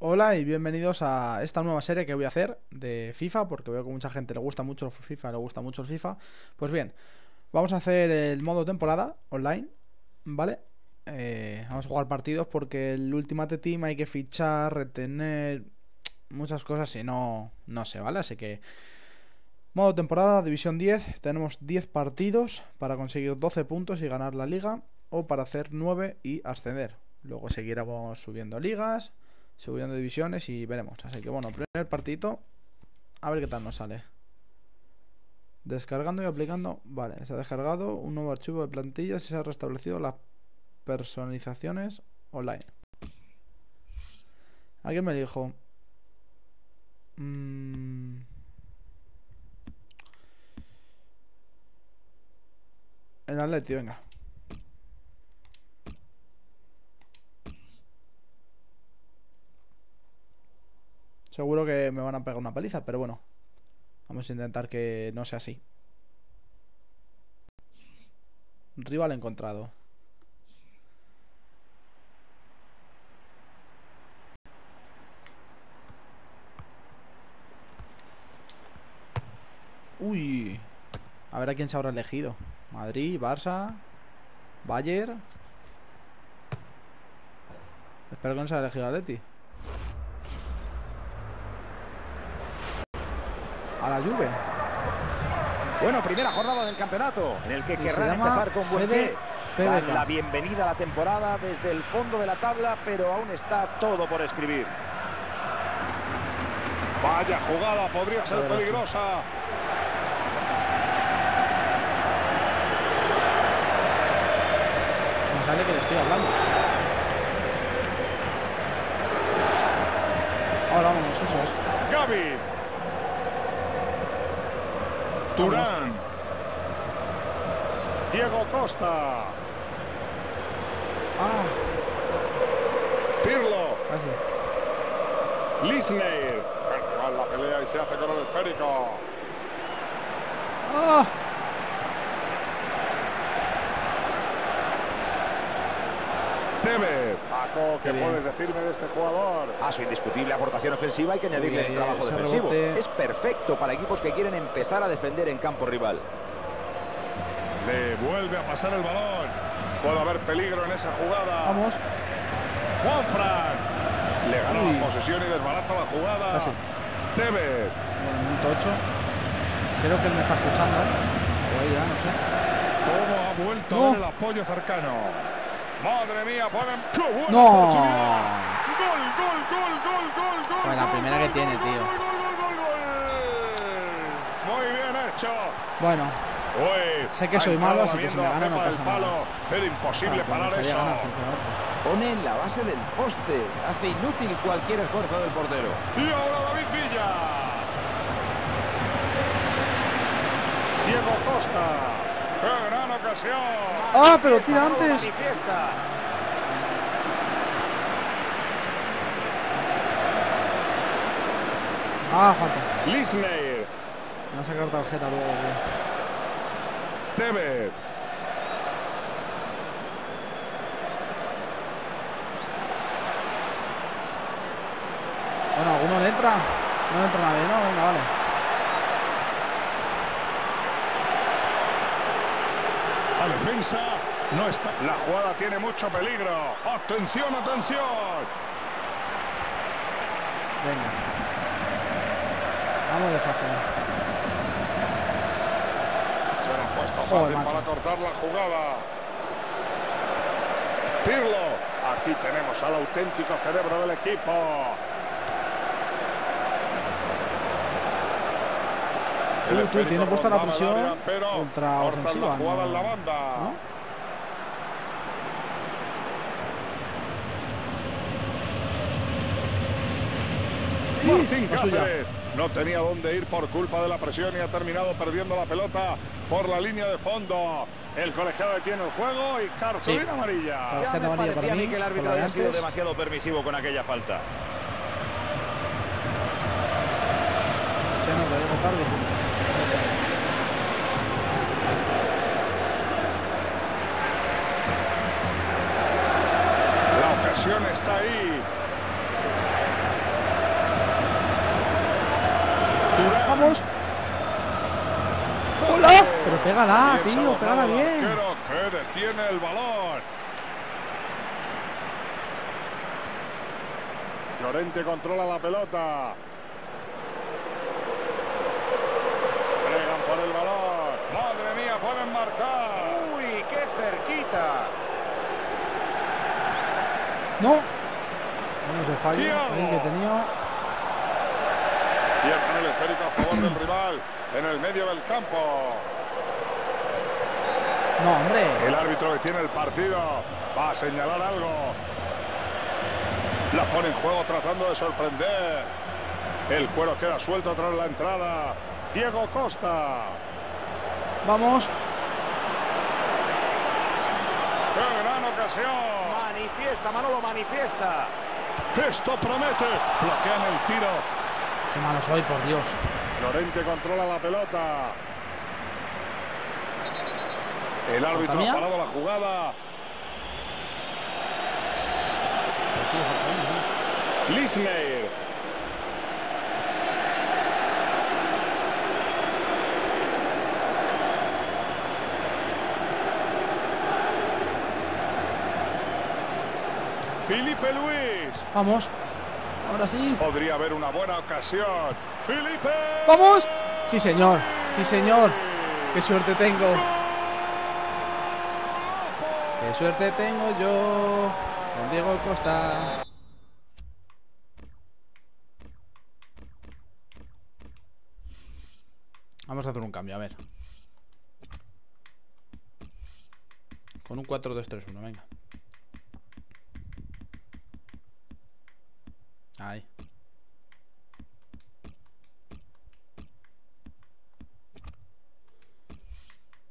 Hola y bienvenidos a esta nueva serie que voy a hacer de FIFA, porque veo que a mucha gente le gusta mucho el FIFA, le gusta mucho el FIFA. Pues bien, vamos a hacer el modo temporada online, ¿vale? Vamos a jugar partidos porque el Ultimate Team hay que fichar, retener muchas cosas y no sé, ¿vale? Así que modo temporada, división 10, tenemos 10 partidos para conseguir 12 puntos y ganar la liga, o para hacer 9 y ascender. Luego seguiremos subiendo ligas, subiendo divisiones y veremos. Así que bueno, primer partidito, a ver qué tal nos sale. Descargando y aplicando. Vale, se ha descargado un nuevo archivo de plantillas y se han restablecido las personalizaciones online. ¿A quién me elijo? El Atleti, venga. Seguro que me van a pegar una paliza, pero bueno, vamos a intentar que no sea así. Rival encontrado. Uy, a ver a quién se habrá elegido. Madrid, Barça, Bayern. Espero que no se haya elegido Atleti. A la Juve. Bueno, primera jornada del campeonato en el que querrán empezar con Vučinić. Dan la bienvenida a la temporada desde el fondo de la tabla, pero aún está todo por escribir. Vaya jugada, podría ser peligrosa. Me sale que le estoy hablando. Ahora vamos, Susos. Gabi. Turán. Diego Costa. Pirlo. Lisneir. La pelea y se hace con el esférico. Tevez. Paco, ¿qué puedes decirme de este jugador? Su indiscutible aportación ofensiva, hay que añadirle el trabajo defensivo. Rebote. Es perfecto para equipos que quieren empezar a defender en campo rival. Le vuelve a pasar el balón. Puede haber peligro en esa jugada. Vamos. Juanfran. Le ganó la posesión y desbarata la jugada. Casi. Tevez. Bueno, minuto 8. Creo que él me está escuchando. O ella, no sé. ¿Cómo ha vuelto el apoyo cercano? Madre mía, pueden... ¡No! ¡Gol, gol, gol, gol, gol, gol! Fue la primera que tiene, tío. Muy bien hecho. Bueno, sé que soy malo, así que si me gana no pasa nada. Era imposible parar eso. Pone en la base del poste. Hace inútil cualquier esfuerzo del portero. Y ahora David Villa. Diego Costa. ¡Qué gran ocasión! ¡Ah, pero tira antes! ¡Ah, falta! Lisneir. Me va a sacar tarjeta luego, tío. Tevez. Bueno, ¿alguno le entra? No le entra nadie, ¿no? Venga, vale. La defensa no está. La jugada tiene mucho peligro. ¡Atención, atención! Venga. Vamos despacio. Se nos ha puesto fácil para cortar la jugada. Pirlo. Aquí tenemos al auténtico cerebro del equipo. Tiene puesta la presión contraofensiva, ¿no? Martín Cáceres no tenía dónde ir por culpa de la presión y ha terminado perdiendo la pelota por la línea de fondo. El colegiado detiene el juego y cartulina amarilla. Ya me amarilla para mí, que el árbitro había sido demasiado permisivo con aquella falta. Ya no, la digo tarde, punto. Está ahí. vamos. ¡Hola! Pero pégala, tío, pégala bien. Que detiene el balón. Llorente controla la pelota. Bregan por el balón. ¡Madre mía, pueden marcar! ¡Uy, qué cerquita! ¡No! Bueno, se falló. Ahí que tenía. Pierden el esférico a favor del rival en el medio del campo. No, hombre. El árbitro que tiene el partido va a señalar algo. La pone en juego tratando de sorprender. El cuero queda suelto tras la entrada. Diego Costa. Vamos. ¡Qué gran ocasión! Manifiesta, Manolo, manifiesta. Esto promete. Bloquean el tiro. Qué malo soy, por Dios. Llorente controla la pelota. El árbitro ha parado la jugada. Pues sí, ¿eh? Lisneir. Felipe Luis. Vamos. Ahora sí. Podría haber una buena ocasión. Felipe. Vamos. Sí, señor. Sí, señor. Qué suerte tengo. ¡Qué suerte tengo yo! Con Diego Costa. Vamos a hacer un cambio, a ver. Con un 4-2-3-1, venga. Ahí.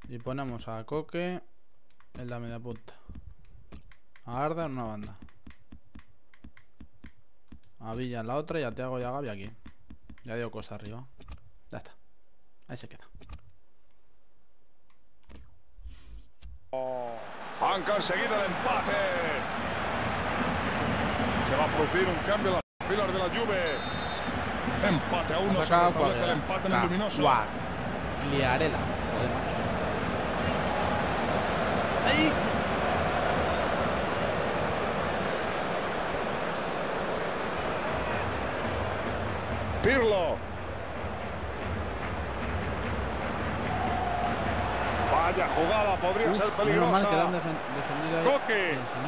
Y ponemos a Coque. El dame la punta. A Arda en una banda. A Villa en la otra. Y a Tiago y a Gabi aquí. Ya dio cosa arriba. Ya está. Ahí se queda. Han conseguido el empate. Se va a producir un cambio en las filas de la Juve. Empate a uno. Se establece el empate en luminoso. Pagliarela. Joder, macho. Ahí. Pirlo. Vaya jugada, podría ser peligrosa. Mal quedan defendido ahí. Coque. Bien, si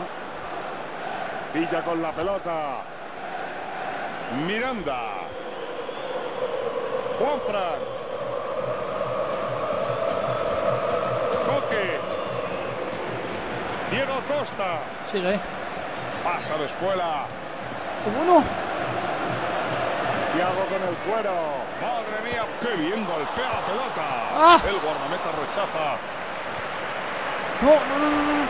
no. Villa con la pelota. Miranda. Juanfran. Coque. Diego Costa. Sigue. Pasa de escuela. ¡Qué bueno! Tiago con el cuero. ¡Madre mía! ¡Qué bien golpea la pelota! ¡Ah! El guardameta rechaza. ¡No, no, no, no, no!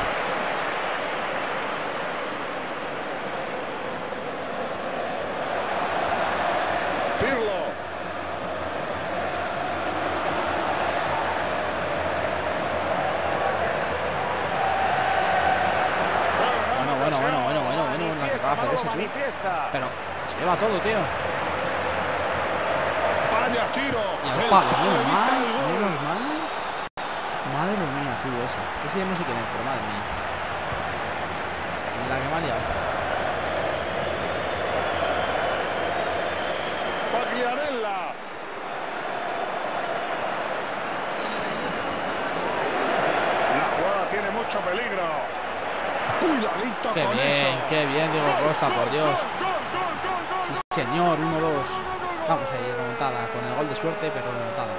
Pero se lleva todo, tío. Vaya tiro. Y al palo, menos mal. Madre mía, tú, esa. Ese ya no sé quién es, pero madre mía. La que me ha liado. Pagliarela. La jugada tiene mucho peligro. Qué bien, Diego Costa, por Dios. Sí, señor, 1-2. Vamos ahí, remontada. Con el gol de suerte, pero remontada.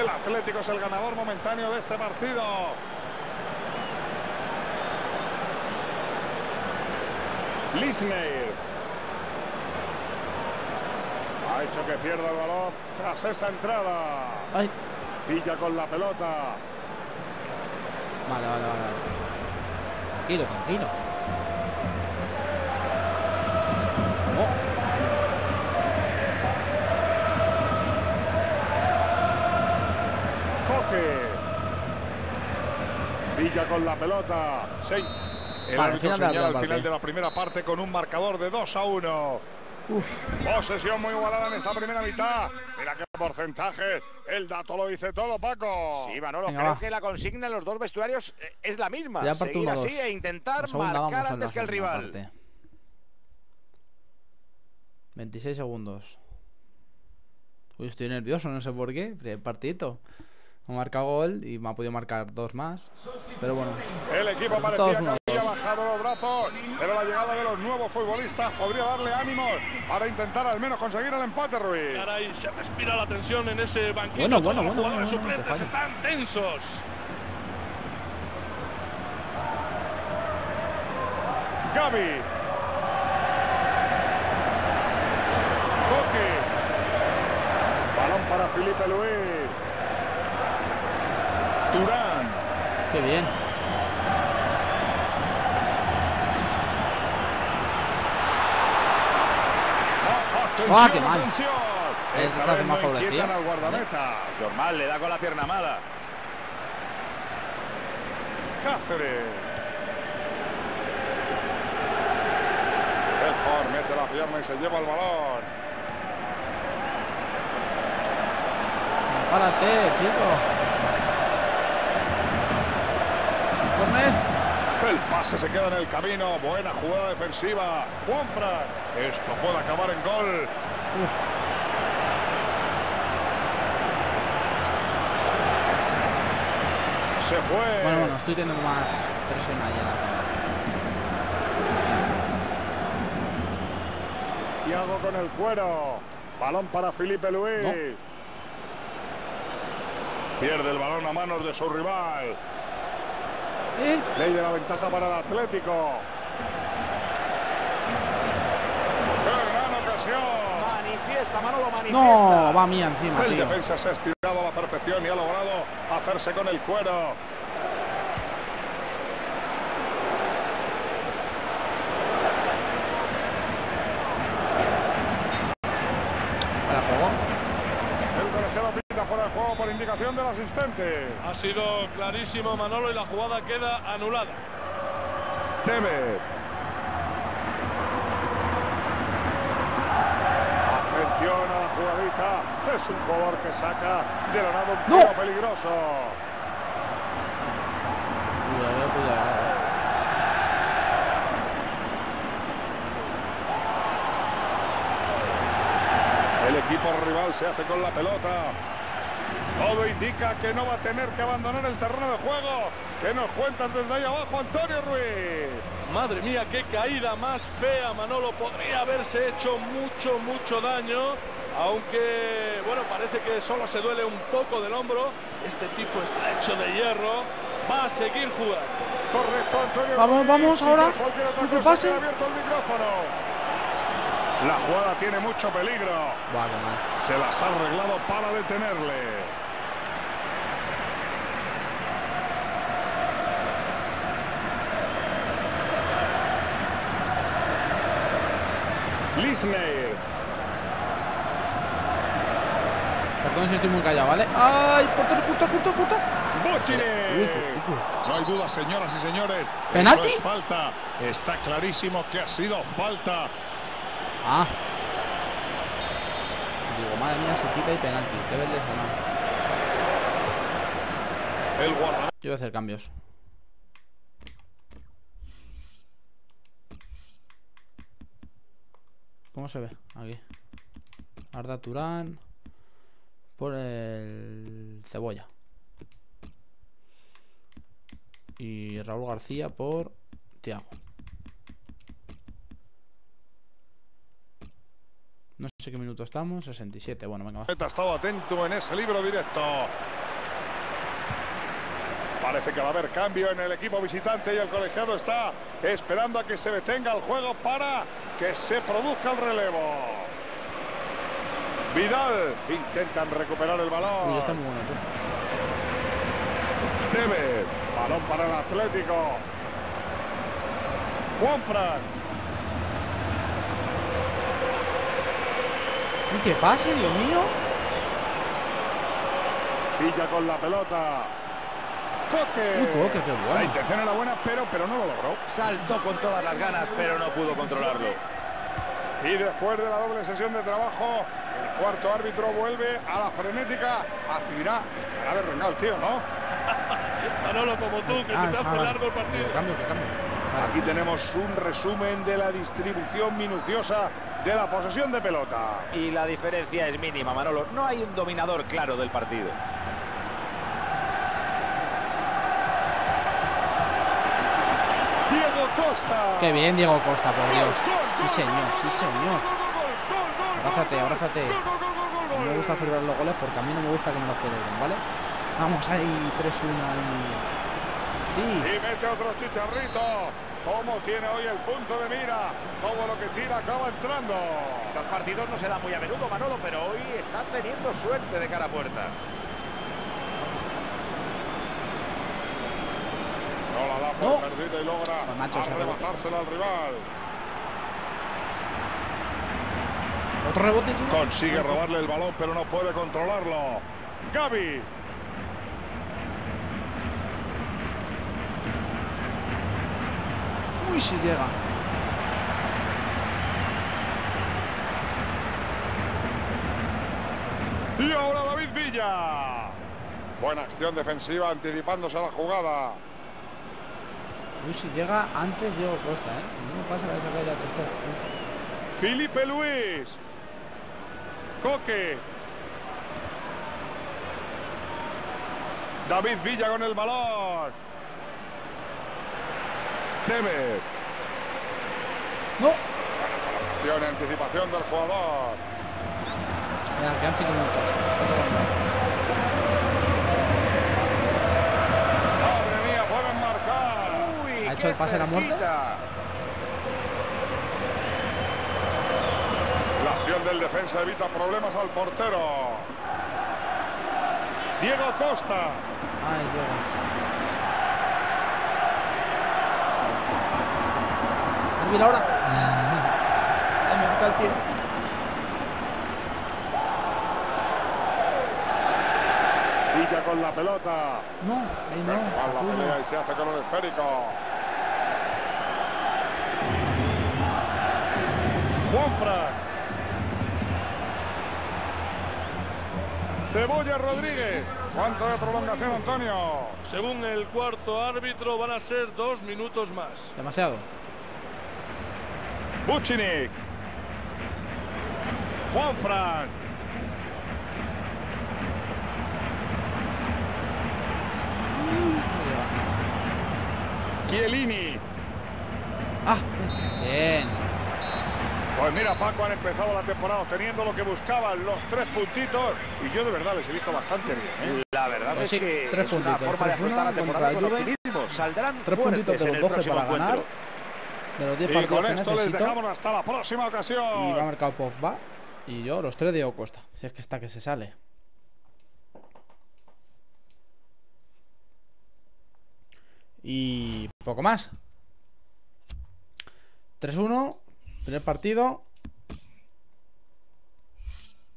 El Atlético es el ganador momentáneo de este partido. Lisneir. Ha hecho que pierda el balón tras esa entrada. Ay. Villa con la pelota. Vale, vale, vale. Tranquilo, tranquilo. No. Coque. Villa con la pelota. Sí. El árbitro señala al final de la primera parte con un marcador de 2-1. Posesión muy igualada en esta primera mitad. Mira qué porcentaje. El dato lo dice todo, Paco. Sí, Manolo, venga, creo que la consigna en los dos vestuarios es la misma. Seguir así e intentar marcar antes que el rival. Parte. 26 segundos. Uy, estoy nervioso, no sé por qué. Partidito. Me marca gol y me ha podido marcar dos más. Pero bueno. El equipo parecía que había bajado los brazos, pero la llegada de los nuevos futbolistas podría darle ánimos para intentar al menos conseguir el empate, Ruiz. Caray, se respira la tensión en ese banquillo. Bueno. Los jugadores suplentes están tensos. Gabi. Coque. Balón para Felipe Luis. Turán. Qué bien. ¡Ah, qué mal! Esta vez más favorecida. Normal, le da con la pierna mala. Cáceres. Belfort mete la pierna y se lleva el balón. ¡Párate, chico! El pase se queda en el camino. Buena jugada defensiva. Juanfran. Esto puede acabar en gol. Se fue. Bueno, estoy teniendo más presión allá. Tiago con el cuero. Balón para Felipe Luis. Pierde el balón a manos de su rival. Ley de la ventaja para el Atlético. Gran ocasión. Manifiesta, Manolo, manifiesta. No, va mía encima, tío. El defensa se ha estirado a la perfección y ha logrado hacerse con el cuero. ¿Para juego? El colegiado fuera de juego por indicación del asistente. Ha sido clarísimo, Manolo, y la jugada queda anulada. Tevez. Atención a la jugadita. Es un jugador que saca de la nada un tiro peligroso. Cuidado. El equipo rival se hace con la pelota. Todo indica que no va a tener que abandonar el terreno de juego. ¿Qué nos cuentan desde ahí abajo, Antonio Ruiz? Madre mía, qué caída más fea, Manolo. Podría haberse hecho mucho daño. Aunque, bueno, parece que solo se duele un poco del hombro. Este tipo está hecho de hierro. Va a seguir jugando. Correcto, Antonio. Vamos ahora. Que pase. Ha abierto el micrófono. La jugada tiene mucho peligro. Vale, se las ha arreglado para detenerle. Lisneir. Perdón si estoy muy callado, ¿vale? ¡Ay! ¡Corta! ¡Vučinić! No hay duda, señoras y señores. ¿Penalti? Es falta. Está clarísimo que ha sido falta. Digo, madre mía, se quita y penalti. Qué belleza, ¿no? El guardameta. Yo voy a hacer cambios. ¿Cómo se ve? Aquí. Arda Turán. Por el Cebolla. Y Raúl García por Tiago. No sé qué minuto estamos, 67. Bueno, venga, va. Ha estado atento en ese libro directo. Parece que va a haber cambio en el equipo visitante y el colegiado está esperando a que se detenga el juego para que se produzca el relevo. Vidal. Intentan recuperar el balón. Uy, está muy bueno, tú. Tevez. Balón para el Atlético. Juanfran. ¡Qué pase, Dios mío! Villa con la pelota. Coque. Coque, qué bueno. La intención era buena, pero no lo logró. Saltó con todas las ganas, pero no pudo controlarlo. y después de la doble sesión de trabajo, el cuarto árbitro vuelve a la frenética actividad. Estará derrengado el tío, ¿no? Manolo, como tú, que se te hace largo el partido. Que cambie. Aquí tenemos un resumen de la distribución minuciosa de la posesión de pelota. Y la diferencia es mínima, Manolo. No hay un dominador claro del partido. Diego Costa. Qué bien, Diego Costa, por Dios. Sí, señor, sí, señor. Abrázate, abrázate. No me gusta celebrar los goles porque a mí no me gusta que me los celebren, ¿vale? Vamos, ahí, 3-1 ahí. Sí. Y mete otro chicharrito. Cómo tiene hoy el punto de mira. Todo lo que tira acaba entrando. Estos partidos no se dan muy a menudo, Manolo, pero hoy están teniendo suerte de cara a puerta. No la da por perdida y logra arrebatársela al rival. Otro rebote. Consigue robarle el balón, pero no puede controlarlo. Gabi. Y si llega. Y ahora David Villa. Buena acción defensiva anticipándose a la jugada. Uy, si llega antes Diego Costa, ¿eh? No pasa que esa caída chistera. Felipe Luis. Coque. David Villa con el balón. Tevez. No. Acción, anticipación del jugador. Me alcanza 5 minutos. Madre mía, pueden marcar. Uy, ha hecho el pase a la muerte. La acción del defensa evita problemas al portero. Diego Costa. Ay, Diego. Ahora me toca el pie. Villa con la pelota. No, ahí no. La pelea y se hace con el esférico. Juanfran. Cebolla Rodríguez. ¿Cuánto de prolongación, Antonio? Según el cuarto árbitro, van a ser 2 minutos más. Demasiado. Vučinić. Juanfran. Chiellini. Bien. Pues mira, Paco, han empezado la temporada obteniendo lo que buscaban, los 3 puntitos. Y yo de verdad les he visto bastante bien, ¿eh? La verdad es que 3 puntitos. 3-1 contra la Juve. Saldrán 3 puntitos de los 12 para ganar. De los 10 partidos que necesito. Les dejamos hasta la próxima ocasión. Y va a marcar Pogba. Y yo, los 3 de Costa. Si es que está que se sale. Y poco más. 3-1. Primer partido.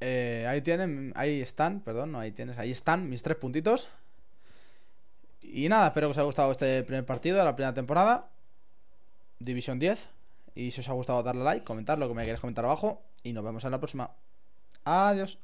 Ahí tienen. Ahí están. Perdón, no ahí tienes. Ahí están mis 3 puntitos. Y nada, espero que os haya gustado este primer partido de la primera temporada. División 10. Y si os ha gustado, darle like, comentar lo que me queréis comentar abajo. Y nos vemos en la próxima. Adiós.